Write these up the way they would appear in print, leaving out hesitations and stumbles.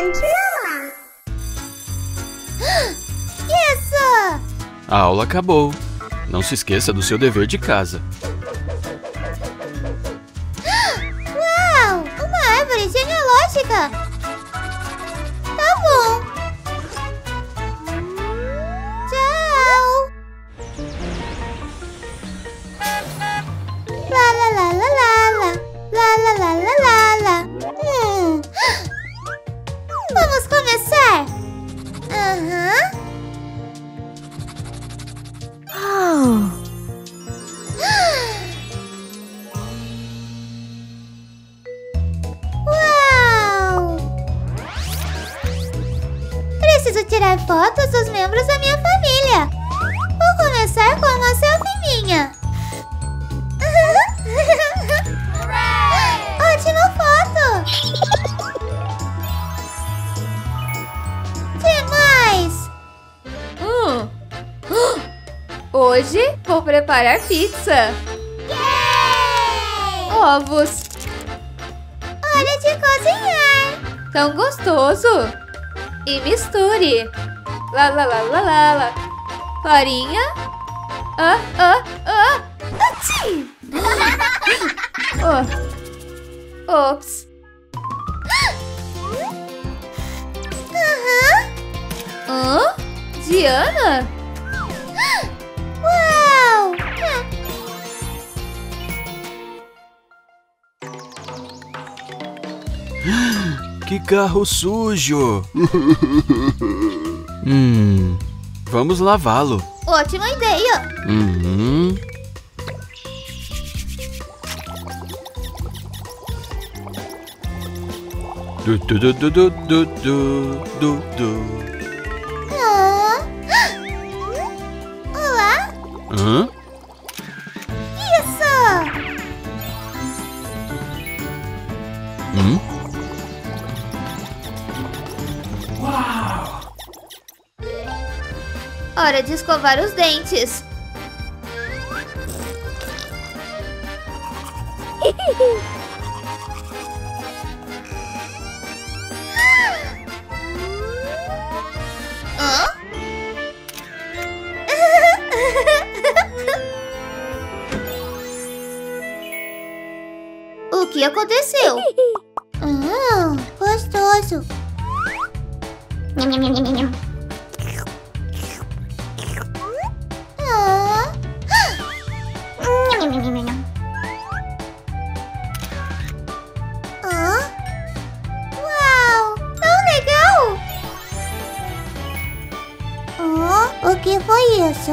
Angela! Yes, sir! A aula acabou. Não se esqueça do seu dever de casa. Uau! Uma árvore genealógica! Tá bom! Tchau! Lá, lá, lá, lá, lá, lá, lá, lá, lá, lá. Vamos começar! Aham! Uau! Preciso tirar fotos dos membros da minha família. Vou começar com uma selfie minha. Ótima foto! Que mais? Hoje vou preparar pizza. Yay! Ovos. Hora de cozinhar. Tão gostoso. E misture. Lá, lá, lá, lá, lá, lá. Farinha. Ah, ah, ah. Oh. Ops. Aham. Diana? Uau! Que carro sujo! Vamos lavá-lo. Ótima ideia! Du, du, du, du, du, du, du, du. Hã? Isso! Uau! Hora de escovar os dentes. O que aconteceu? Gostoso. Uau! Tão legal! O que foi isso?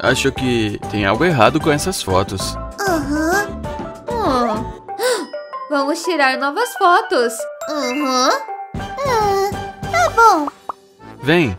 Acho que tem algo errado com essas fotos. Vamos tirar novas fotos. Tá bom. Vem.